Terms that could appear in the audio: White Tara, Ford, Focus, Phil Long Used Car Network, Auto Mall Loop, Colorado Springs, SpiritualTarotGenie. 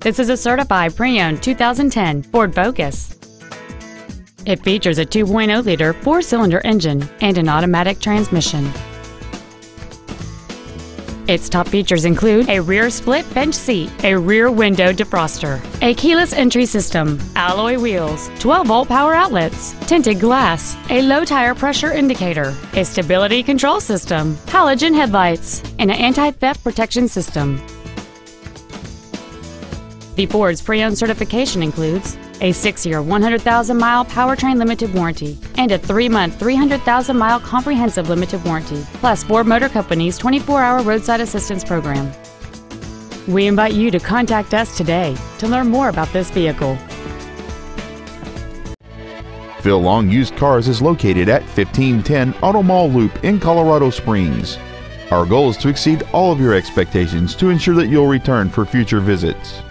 This is a certified pre-owned 2010 Ford Focus. It features a 2.0-liter four-cylinder engine and an automatic transmission. Its top features include a rear split bench seat, a rear window defroster, a keyless entry system, alloy wheels, 12-volt power outlets, tinted glass, a low tire pressure indicator, a stability control system, halogen headlights, and an anti-theft protection system. The Ford's pre-owned certification includes a 6-year 100,000-mile powertrain limited warranty and a 3-month 300,000-mile comprehensive limited warranty, plus Ford Motor Company's 24-hour roadside assistance program. We invite you to contact us today to learn more about this vehicle. Phil Long Used Cars is located at 1510 Auto Mall Loop in Colorado Springs. Our goal is to exceed all of your expectations to ensure that you'll return for future visits.